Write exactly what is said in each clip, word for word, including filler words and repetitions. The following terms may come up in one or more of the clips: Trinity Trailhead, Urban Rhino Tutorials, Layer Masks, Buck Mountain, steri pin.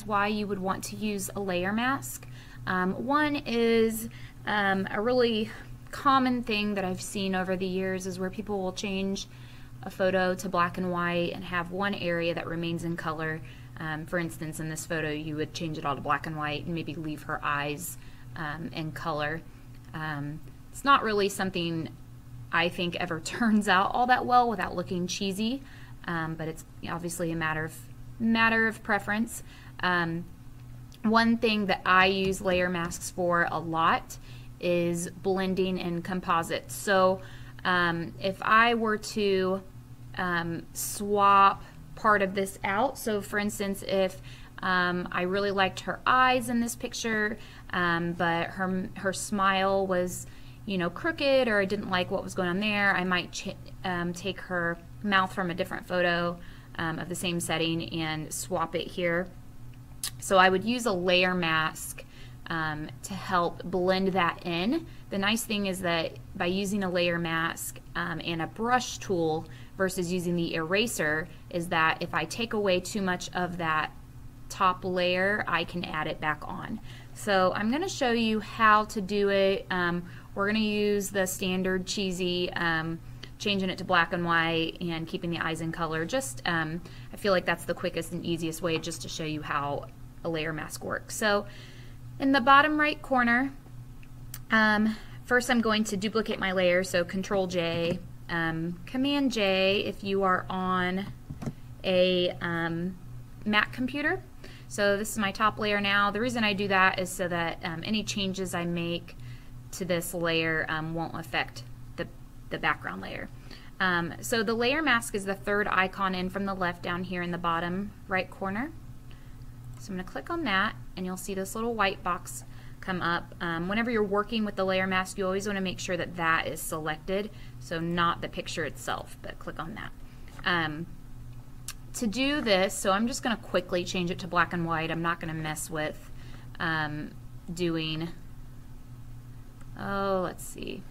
reasons why you would want to use a layer mask. Um, one is um, a really common thing that I've seen over the years is where people will change a photo to black and white and have one area that remains in color. Um, for instance, in this photo you would change it all to black and white and maybe leave her eyes um, in color. Um, it's not really something I think ever turns out all that well without looking cheesy, um, but it's obviously a matter of matter of preference. Um, one thing that I use layer masks for a lot is blending and composites. So um, if I were to um, swap part of this out, so for instance if um, I really liked her eyes in this picture, um, but her, her smile was, you know, crooked, or I didn't like what was going on there, I might ch um, take her mouth from a different photo um, of the same setting and swap it here. So I would use a layer mask um, to help blend that in. The nice thing is that by using a layer mask um, and a brush tool versus using the eraser is that if I take away too much of that top layer, I can add it back on. So I'm going to show you how to do it. Um, we're going to use the standard cheesy um, changing it to black and white and keeping the eyes in color. Just um, I feel like that's the quickest and easiest way just to show you how a layer mask works. So in the bottom right corner, um, first I'm going to duplicate my layer, so Control J, um, Command J if you are on a um, Mac computer. So this is my top layer now. The reason I do that is so that um, any changes I make to this layer um, won't affect the, the background layer. Um, so the layer mask is the third icon in from the left down here in the bottom right corner. So I'm going to click on that and you'll see this little white box come up. Um, whenever you're working with the layer mask, you always want to make sure that that is selected, so not the picture itself, but click on that. Um, To do this, so I'm just going to quickly change it to black and white. I'm not going to mess with um, doing, oh, let's see,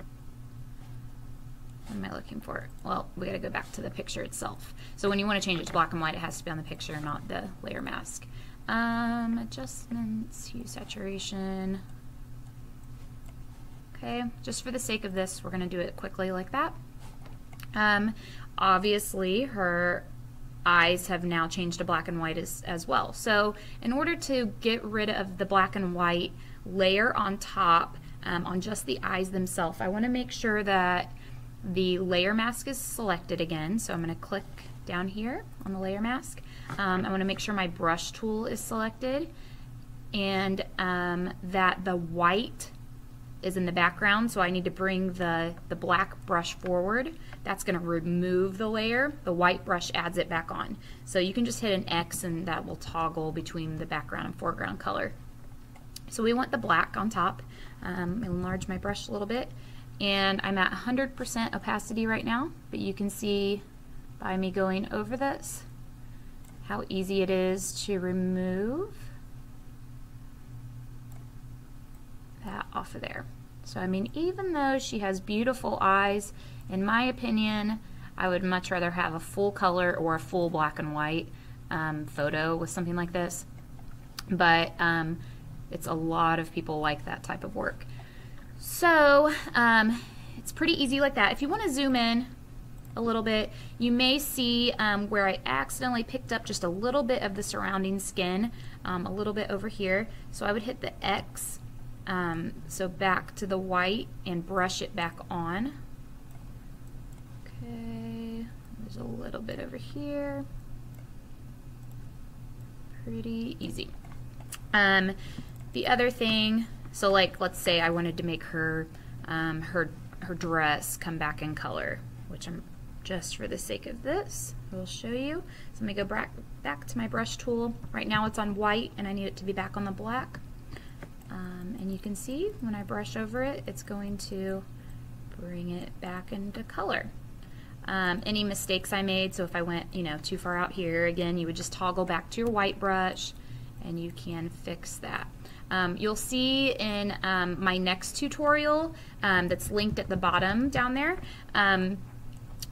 what am I looking for? Well, we got to go back to the picture itself. So when you want to change it to black and white, it has to be on the picture, not the layer mask. Um, adjustments, hue, saturation. Okay, just for the sake of this, we're going to do it quickly like that. Um, obviously, her eyes have now changed to black and white as, as well. So in order to get rid of the black and white layer on top, um, on just the eyes themselves, I want to make sure that the layer mask is selected again. So I'm going to click down here on the layer mask. Um, I want to make sure my brush tool is selected and um, that the white is in the background, so I need to bring the, the black brush forward. That's going to remove the layer. The white brush adds it back on. So you can just hit an X and that will toggle between the background and foreground color. So we want the black on top. Um, enlarge my brush a little bit. And I'm at one hundred percent opacity right now, but you can see by me going over this how easy it is to remove that off of there. So I mean, even though she has beautiful eyes, in my opinion, I would much rather have a full color or a full black and white um, photo with something like this. But um, it's a lot of people like that type of work. So um, it's pretty easy like that. If you want to zoom in a little bit, you may see um, where I accidentally picked up just a little bit of the surrounding skin, um, a little bit over here. So I would hit the X. Um, so back to the white and brush it back on. Okay, there's a little bit over here. Pretty easy. Um, the other thing, so like let's say I wanted to make her um, her her dress come back in color, which I'm just for the sake of this, we'll show you. So let me go back back to my brush tool. Right now it's on white, and I need it to be back on the black. Um, and you can see when I brush over it, it's going to bring it back into color. Um, any mistakes I made, so if I went, you know, too far out here, again, you would just toggle back to your white brush and you can fix that. Um, you'll see in um, my next tutorial um, that's linked at the bottom down there, um,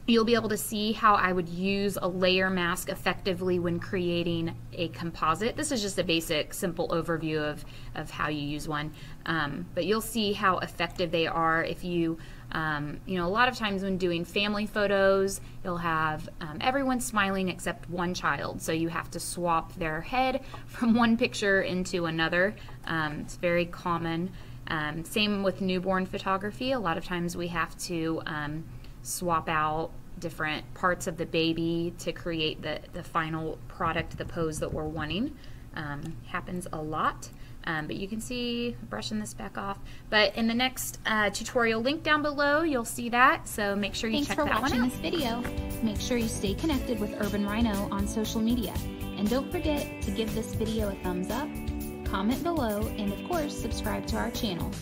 you'll be able to see how I would use a layer mask effectively when creating a composite. This is just a basic, simple overview of, of how you use one. Um, but you'll see how effective they are if you, um, you know, a lot of times when doing family photos, you'll have um, everyone smiling except one child. So you have to swap their head from one picture into another. Um, it's very common. Um, same with newborn photography. A lot of times we have to um, swap out different parts of the baby to create the, the final product, the pose that we're wanting. Um, happens a lot, um, but you can see, brushing this back off, but in the next uh, tutorial link down below, you'll see that, so make sure you check that one out. Thanks for watching this video. Make sure you stay connected with Urban Rhino on social media, and don't forget to give this video a thumbs up, comment below, and of course, subscribe to our channel.